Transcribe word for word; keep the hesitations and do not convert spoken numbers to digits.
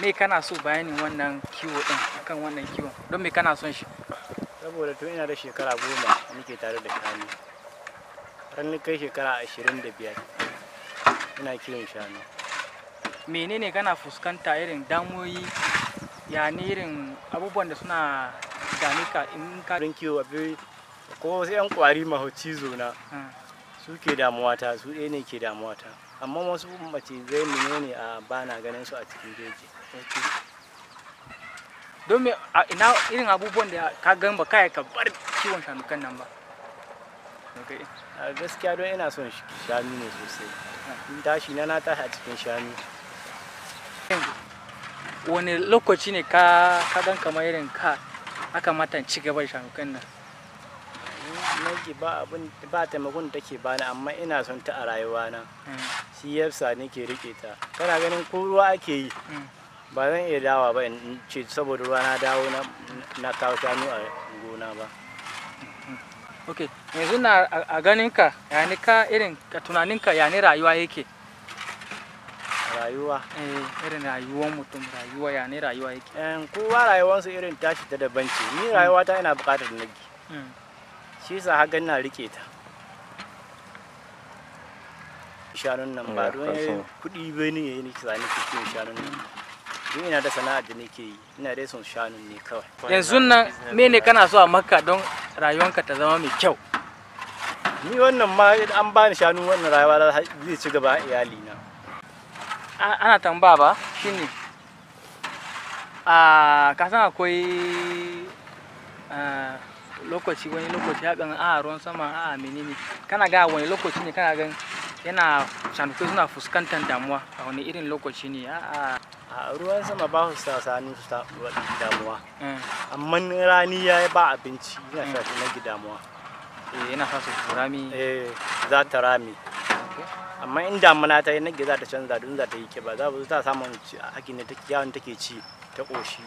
Me kana so bayanin wannan kiwo din akan wannan kiwon don me kana son shi? Saboda to ina da shekara goma nake tare da shanu. Har ni kai shekara ashirin da biyar ina kiwon shanu. Menene kana fuskanta irin damoyi ya ne irin abubuwan da suna danika in ka don kiwo abi ko sai an kwari mahauci zona suke damuwa ta su dai ne ke damuwa ta. Amma wasu mace zai menene a bana ganin su a cikin jeje. Don me ina irin abubuwan da ka gan ba kai ka bar kiwon shanukan nan ba. Okay. Gaskiya don ina son shanu ne sosai. In tashi na na tashi a cikin shanu. Wani lokaci ne ka ka dan kamar irin ka aka mata ci gaba shanukan nan. Nake ba abin ba taimakon da take bani amma ina son ta a rayuwa na shi yasa nake rike ta kana ganin ko ruwa ake yi ba zan iya dawa ba in ce saboda ruwa na dawo na na kawo shanu a gona ba. Okay, yanzu na a ganin ka ya ne ka irin ka tunanin ka ya ne rayuwa yake? Rayuwa eh irin rayuwar mutum rayuwa ya ne rayuwa yake? Eh kowa rayuwarsa irin tashi ta daban ce ni rayuwa ta ina bukatar nake. Shi sa hakan na rike ta shanun nan ba don kudi bane yayi ni tsani kike shanun nan ni ina da sana'a da nake yi ina dai son shanun ne kawai. Yanzu nan mene kana so a Makka don rayuwanka ta zama mai kyau? Ni wannan ma an bani shanu wannan rayuwa zai ci gaba iyali na. Ana tambaya ba shine a ka san akwai a lokaci wani lokaci hakan a ruwan sama a menene kana ga wani lokaci ne kana ga yana shanukai suna fuskantar damuwa a wani irin lokaci ne a a ruwan sama ba su sasani su ta damuwa amma rani yayi ba abinci yana sa su nagi damuwa eh yana sa su rami eh za ta rami amma in damuna ta yi nagi za ta canza don za ta yi kiba za ta samu hakin da take yawon take ci ta koshi.